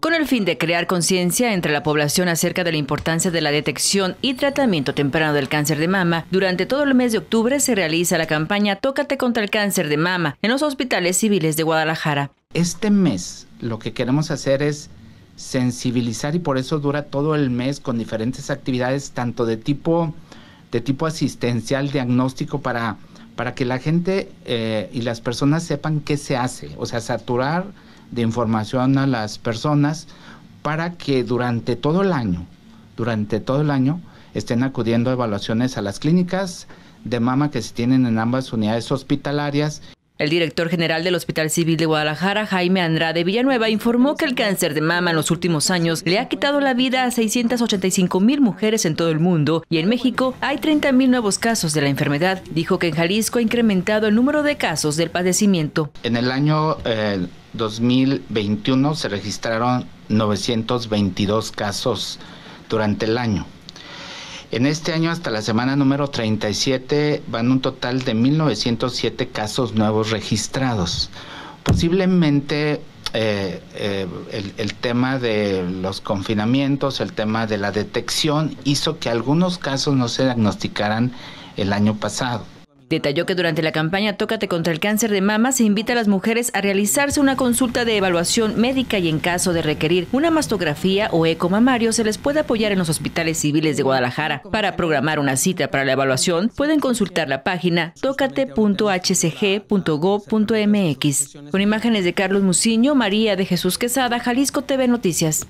con el fin de crear conciencia entre la población acerca de la importancia de la detección y tratamiento temprano del cáncer de mama, durante todo el mes de octubre se realiza la campaña Tócate contra el cáncer de mama en los hospitales civiles de Guadalajara. Este mes lo que queremos hacer es sensibilizar, y por eso dura todo el mes con diferentes actividades, tanto de tipo asistencial, diagnóstico, para que la gente y las personas sepan qué se hace, o sea, saturar de información a las personas para que durante todo el año estén acudiendo a evaluaciones a las clínicas de mama que se tienen en ambas unidades hospitalarias. El director general del Hospital Civil de Guadalajara, Jaime Andrade Villanueva, informó que el cáncer de mama en los últimos años le ha quitado la vida a 685,000 mujeres en todo el mundo, y en México hay 30,000 nuevos casos de la enfermedad. Dijo que en Jalisco ha incrementado el número de casos del padecimiento. En el año 2021 se registraron 922 casos durante el año. En este año, hasta la semana número 37, van un total de 1,907 casos nuevos registrados. Posiblemente el tema de los confinamientos, el tema de la detección, hizo que algunos casos no se diagnosticaran el año pasado. Detalló que durante la campaña Tócate contra el cáncer de mama se invita a las mujeres a realizarse una consulta de evaluación médica, y en caso de requerir una mastografía o ecomamario se les puede apoyar en los hospitales civiles de Guadalajara. Para programar una cita para la evaluación pueden consultar la página tócate.hcg.go.mx. Con imágenes de Carlos Muciño, María de Jesús Quesada, Jalisco TV Noticias.